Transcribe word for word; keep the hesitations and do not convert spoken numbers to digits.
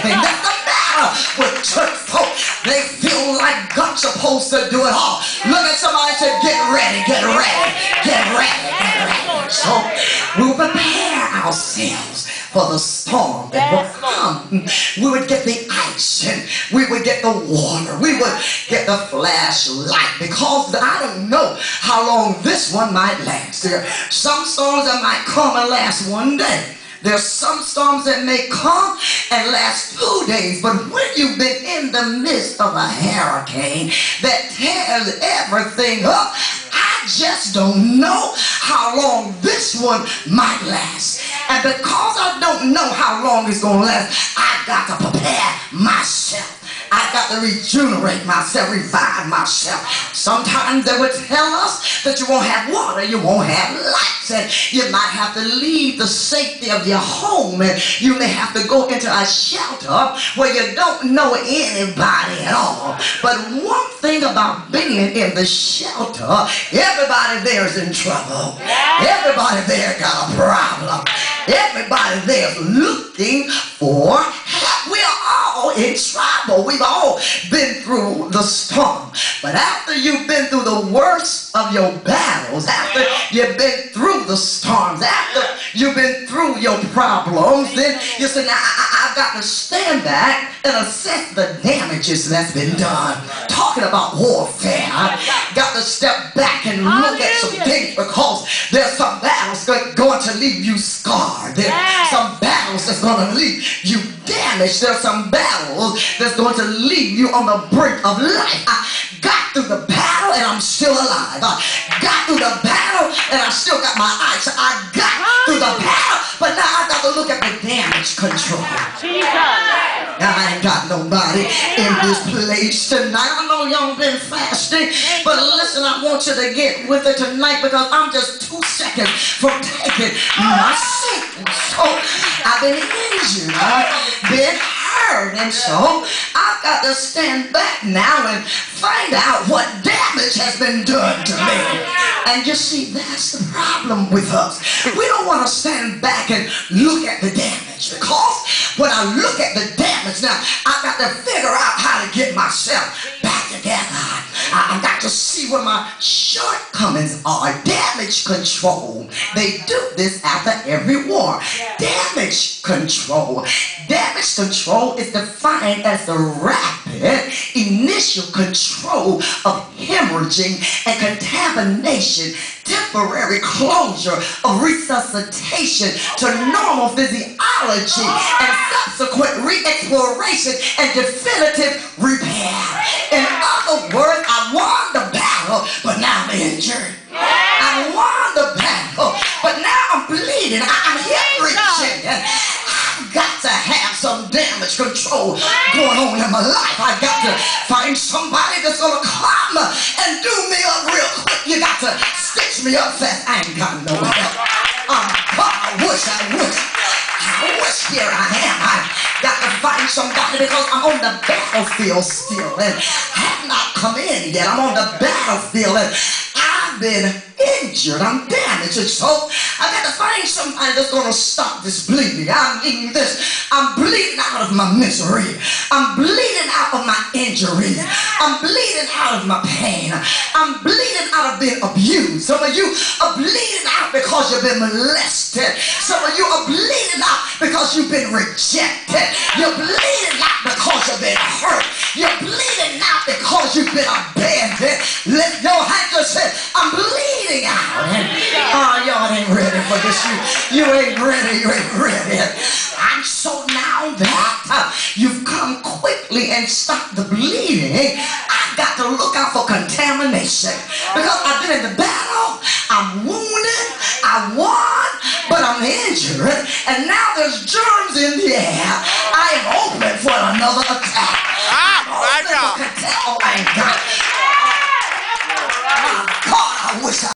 And it doesn't matter with church folk. They feel like God's supposed to do it all. Look at somebody and say, get ready, get ready, get ready, get ready. So we'll prepare ourselves for the storm that will come. We would get the ice and we would get the water. We would get the flashlight, because I don't know how long this one might last. There are some storms that might come and last one day. There's some storms that may come and last two days, but when you've been in the midst of a hurricane that tears everything up, I just don't know how long this one might last. And because I don't know how long it's going to last, I got to prepare myself. I got to regenerate myself, revive myself. Sometimes they would tell us that you won't have water, you won't have lights, and you might have to leave the safety of your home, and you may have to go into a shelter where you don't know anybody at all. But one thing about being in the shelter, everybody there is in trouble. Everybody there got a problem. Everybody there is looking for help. We are all in trouble. We've all been through the storm. But after you've been through the worst of your battles, after you've been through the storms, after you've been through your problems, then you say, now I, I, I've got to stand back and assess the damages that's been done. Talking about warfare, I've got to step back and look at some things, because there's some battles that are going to leave you scarred. There's some battles that's going to leave you damaged. There's some battles that's going to leave you on the brink of life. I got through the battle and I'm still alive. I got through the battle and I still got my eyes. I got through the battle, but now I got to look at the damage control. Jesus. Now, I ain't got nobody in this place tonight. I know y'all been fasting, but listen, I want you to get with it tonight, because I'm just two seconds from taking my seat. So I've been injured, I've been hurt, and so I've got to stand back now and find out what damage has been done to me. And you see, that's the problem with us. We don't want to stand back and look at the damage, because when I look at the damage now, I got to figure out how to get myself back together. I, I got to see where my shortcomings are. Damage control. They do this after every war. Damage control. Damage control is defined as the rapid initial control of hemorrhaging and contamination, temporary closure of resuscitation to normal physiology, and subsequent re-exploration and definitive repair. In other words, I won the battle, but now I'm injured. I won the battle, but now I'm bleeding. I'm hemorrhaging. I've got to have some damage control going on in my life. I've got to find somebody that's going to come and do me up real quick. You got to stitch me up fast. I ain't got no help. Um, I wish, I wish, I wish, here I am. I got to find somebody, because I'm on the battlefield still and have not come in yet. I'm on the battlefield and I've been injured. I'm damaged. And so I got to find somebody that's going to stop this bleeding. I'm eating this. I'm bleeding out of my misery. I'm bleeding out of my injury. I'm bleeding out of my pain. I'm bleeding out of being abused. Some of you are bleeding out because you've been molested. Some of you are bleeding out because you've been rejected. You're bleeding out because you've been hurt. You're bleeding out because you've been abandoned. Lift your hand and say, I'm bleeding out. And, oh, y'all ain't ready for this. You, you ain't ready. You ain't ready. And so now that uh, you've come quickly and stopped the bleeding, I've got to look out for contamination, because I've been in the battle. I'm wounded. I won, but I'm injured, and now there's germs in the air. I am open for another attack.